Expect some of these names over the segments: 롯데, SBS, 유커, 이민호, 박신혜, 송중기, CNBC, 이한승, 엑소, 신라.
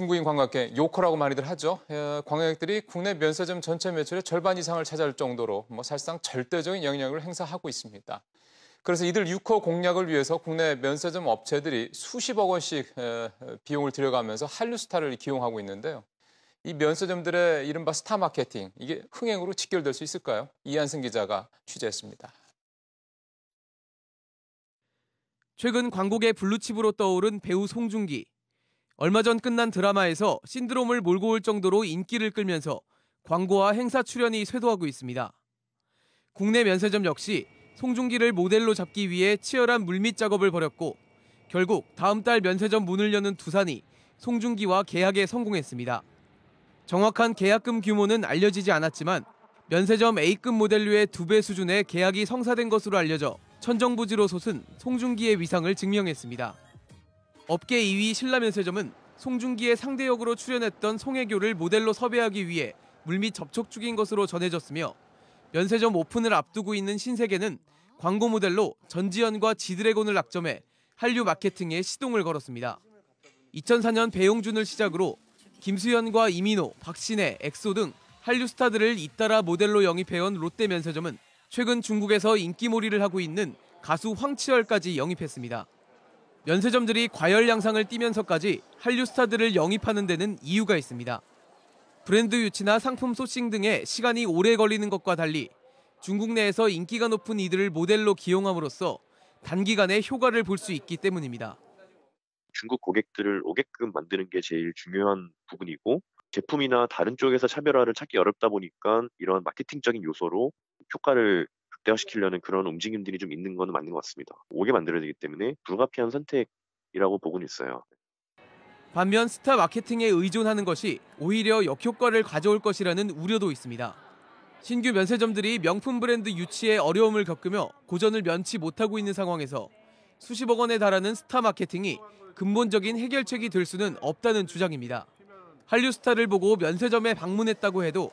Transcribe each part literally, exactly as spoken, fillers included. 중국인 관광객, 요커라고 많이들 하죠. 관광객들이 국내 면세점 전체 매출의 절반 이상을 차지할 정도로 뭐 사실상 절대적인 영향력을 행사하고 있습니다. 그래서 이들 유커 공략을 위해서 국내 면세점 업체들이 수십억 원씩 비용을 들여가면서 한류 스타를 기용하고 있는데요. 이 면세점들의 이른바 스타 마케팅, 이게 흥행으로 직결될 수 있을까요? 이한승 기자가 취재했습니다. 최근 광고계 블루칩으로 떠오른 배우 송중기. 얼마 전 끝난 드라마에서 신드롬을 몰고 올 정도로 인기를 끌면서 광고와 행사 출연이 쇄도하고 있습니다. 국내 면세점 역시 송중기를 모델로 잡기 위해 치열한 물밑 작업을 벌였고 결국 다음 달 면세점 문을 여는 두산이 송중기와 계약에 성공했습니다. 정확한 계약금 규모는 알려지지 않았지만 면세점 A급 모델류의 두 배 수준의 계약이 성사된 것으로 알려져 천정부지로솥은 송중기의 위상을 증명했습니다. 업계 이 위 신라 면세점은 송중기의 상대 역으로 출연했던 송혜교를 모델로 섭외하기 위해 물밑 접촉 중인 것으로 전해졌으며 면세점 오픈을 앞두고 있는 신세계는 광고 모델로 전지현과 지드래곤을 낙점해 한류 마케팅에 시동을 걸었습니다. 이천사 년 배용준을 시작으로 김수현과 이민호, 박신혜, 엑소 등 한류 스타들을 잇따라 모델로 영입해온 롯데 면세점은 최근 중국에서 인기몰이를 하고 있는 가수 황치열까지 영입했습니다. 면세점들이 과열 양상을 띠면서까지 한류 스타들을 영입하는 데는 이유가 있습니다. 브랜드 유치나 상품 소싱 등에 시간이 오래 걸리는 것과 달리 중국 내에서 인기가 높은 이들을 모델로 기용함으로써 단기간에 효과를 볼 수 있기 때문입니다. 중국 고객들을 오게끔 만드는 게 제일 중요한 부분이고 제품이나 다른 쪽에서 차별화를 찾기 어렵다 보니까 이런 마케팅적인 요소로 효과를 극대화시키려는 그런 움직임들이 좀 있는 건 맞는 것 같습니다. 오게 만들어야 되기 때문에 불가피한 선택이라고 보고는 있어요. 반면 스타 마케팅에 의존하는 것이 오히려 역효과를 가져올 것이라는 우려도 있습니다. 신규 면세점들이 명품 브랜드 유치에 어려움을 겪으며 고전을 면치 못하고 있는 상황에서 수십억 원에 달하는 스타 마케팅이 근본적인 해결책이 될 수는 없다는 주장입니다. 한류 스타를 보고 면세점에 방문했다고 해도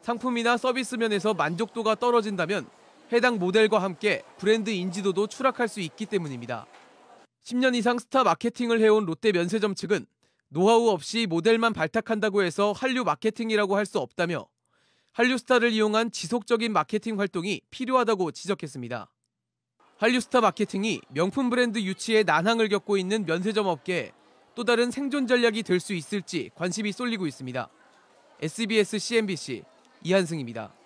상품이나 서비스 면에서 만족도가 떨어진다면 해당 모델과 함께 브랜드 인지도도 추락할 수 있기 때문입니다. 십 년 이상 스타 마케팅을 해온 롯데 면세점 측은 노하우 없이 모델만 발탁한다고 해서 한류 마케팅이라고 할 수 없다며 한류 스타를 이용한 지속적인 마케팅 활동이 필요하다고 지적했습니다. 한류 스타 마케팅이 명품 브랜드 유치에 난항을 겪고 있는 면세점 업계에 또 다른 생존 전략이 될 수 있을지 관심이 쏠리고 있습니다. 에스비에스 씨엔비씨 이한승입니다.